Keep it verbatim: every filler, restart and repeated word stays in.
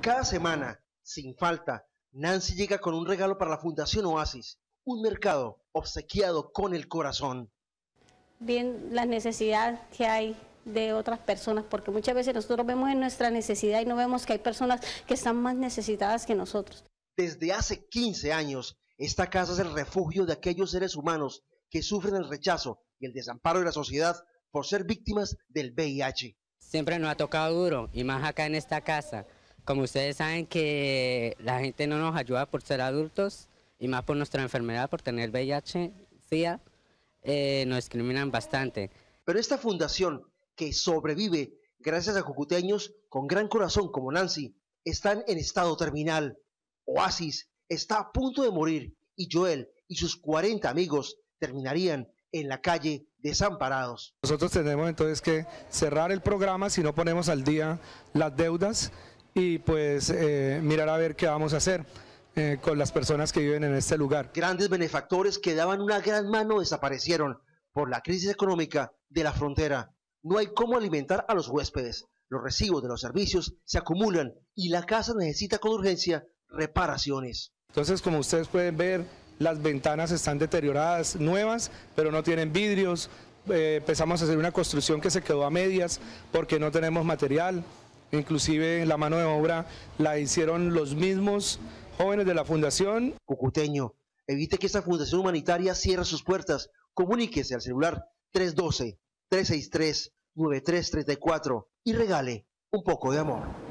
Cada semana, sin falta, Nancy llega con un regalo para la Fundación Oasis, un mercado obsequiado con el corazón. Bien, las necesidades que hay de otras personas, porque muchas veces nosotros vemos en nuestra necesidad y no vemos que hay personas que están más necesitadas que nosotros. Desde hace quince años, esta casa es el refugio de aquellos seres humanos que sufren el rechazo y el desamparo de la sociedad por ser víctimas del V I H. Siempre nos ha tocado duro, y más acá en esta casa. Como ustedes saben que la gente no nos ayuda por ser adultos, y más por nuestra enfermedad, por tener V I H, C I A, eh, nos discriminan bastante. Pero esta fundación, que sobrevive gracias a cucuteños con gran corazón como Nancy, están en estado terminal. Oasis está a punto de morir, y Joel y sus cuarenta amigos terminarían en la calle desamparados. Nosotros tenemos entonces que cerrar el programa si no ponemos al día las deudas, y pues eh, mirar a ver qué vamos a hacer eh, con las personas que viven en este lugar. Grandes benefactores que daban una gran mano desaparecieron por la crisis económica de la frontera. No hay cómo alimentar a los huéspedes, los recibos de los servicios se acumulan y la casa necesita con urgencia reparaciones. Entonces, como ustedes pueden ver, las ventanas están deterioradas, nuevas, pero no tienen vidrios. Eh, empezamos a hacer una construcción que se quedó a medias porque no tenemos material. Inclusive la mano de obra la hicieron los mismos jóvenes de la fundación. Cucuteño, evite que esta fundación humanitaria cierre sus puertas. Comuníquese al celular tres uno dos, tres seis tres, nueve tres tres cuatro y regale un poco de amor.